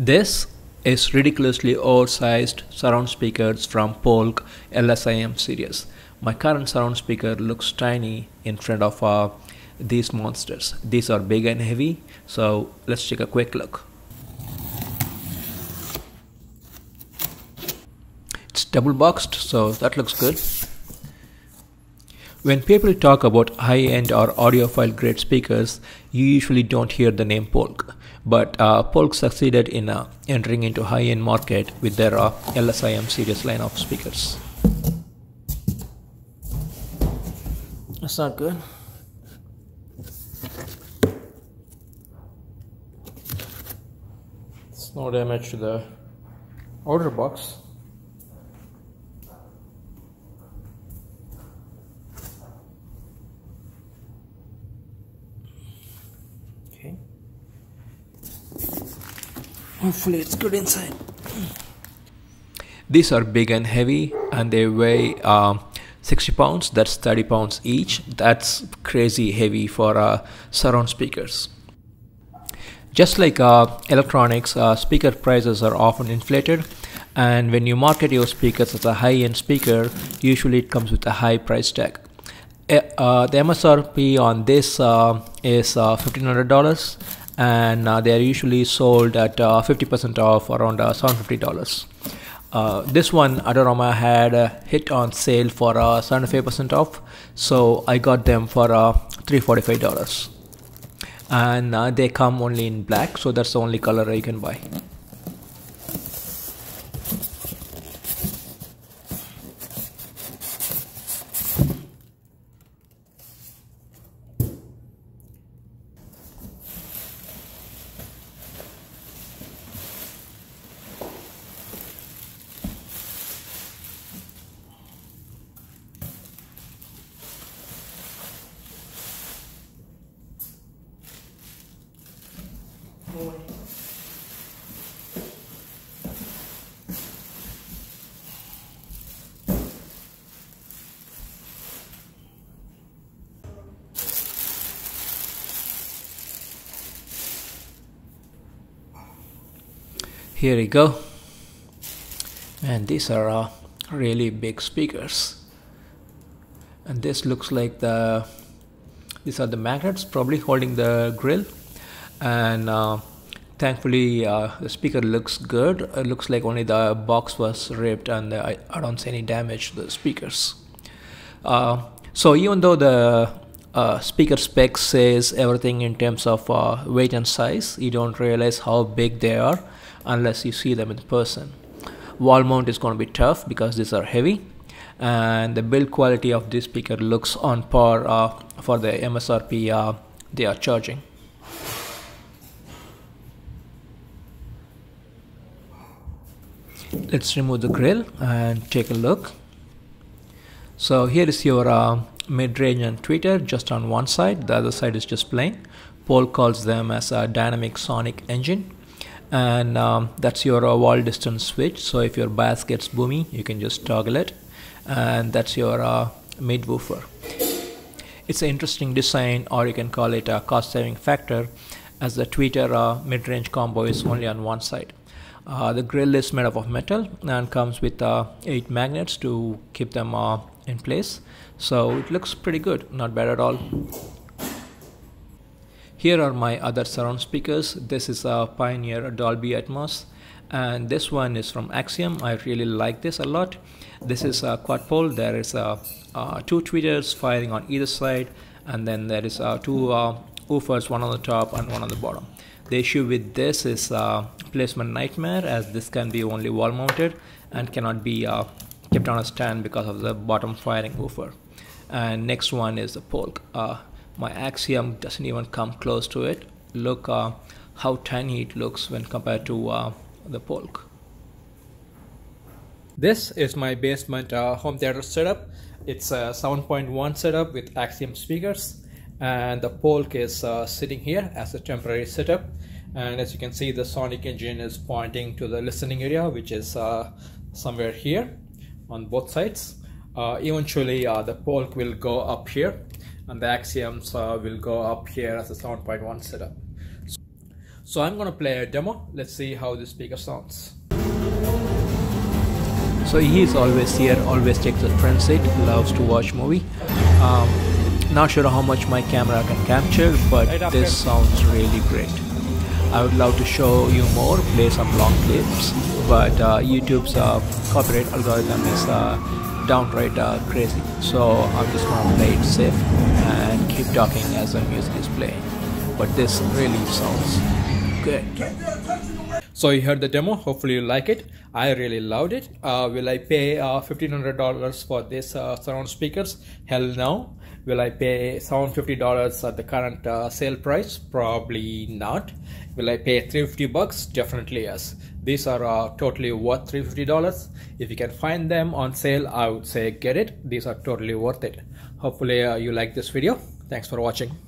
This is ridiculously oversized surround speakers from Polk LSIM series. My current surround speaker looks tiny in front of these monsters. These are big and heavy, so let's take a quick look. It's double boxed, so that looks good. When people talk about high-end or audiophile grade speakers, you usually don't hear the name Polk, but Polk succeeded in entering into high-end market with their LSIM series line of speakers. That's not good. It's no damage to the outer box. Okay. Hopefully it's good inside. These are big and heavy, and they weigh 60 pounds, that's 30 pounds each. That's crazy heavy for surround speakers. Just like electronics, speaker prices are often inflated, and when you market your speakers as a high-end speaker, usually it comes with a high price tag. The MSRP on this is $1,500, and they are usually sold at 50% off, around $750. This one, Adorama, had a hit on sale for 75% off, so I got them for $345, and they come only in black, so that's the only color I can buy. Here we go, and these are really big speakers, and this looks like these are the magnets probably holding the grill, and thankfully the speaker looks good. It looks like only the box was ripped, and I don't see any damage to the speakers. So even though the speaker spec says everything in terms of weight and size, you don't realize how big they are unless you see them in person. Wall mount is going to be tough because these are heavy, and the build quality of this speaker looks on par for the MSRP they are charging. Let's remove the grill and take a look. So here is your mid-range and tweeter just on one side. The other side is just plain. Polk calls them as a dynamic sonic engine. And that's your wall distance switch, so if your bass gets boomy you can just toggle it, and that's your mid woofer. It's an interesting design, or you can call it a cost saving factor, as the tweeter mid-range combo is only on one side. The grill is made up of metal and comes with 8 magnets to keep them in place, so it looks pretty good, not bad at all. Here are my other surround speakers. This is a Pioneer Dolby Atmos, and this one is from Axiom. I really like this a lot. This is a quad pole. There is 2 tweeters firing on either side, and then there is 2 woofers, one on the top and one on the bottom. The issue with this is placement nightmare, as this can be only wall mounted and cannot be kept on a stand because of the bottom firing woofer. And next one is the Polk. My Axiom doesn't even come close to it. Look how tiny it looks when compared to the Polk. This is my basement home theater setup. It's a 7.1 setup with Axiom speakers, and the Polk is sitting here as a temporary setup. And as you can see, the sonic engine is pointing to the listening area, which is somewhere here on both sides. Eventually the Polk will go up here, and the Axioms will go up here as a 7.1 setup. So I'm gonna play a demo. Let's see how the speaker sounds. So he is always here, always checks the front seat, loves to watch movie. Not sure how much my camera can capture, but this sounds really great. I would love to show you more, play some long clips, but YouTube's copyright algorithm is downright crazy. So I'm just gonna play it safe and keep talking as the music is playing. But this really sounds good. So you heard the demo, hopefully you like it. I really loved it. Will I pay $1,500 for this surround speakers? Hell no. Will I pay $750 at the current sale price? Probably not. Will I pay $350? Definitely yes. These are totally worth $350. If you can find them on sale, I would say get it. These are totally worth it. Hopefully you like this video. Thanks for watching.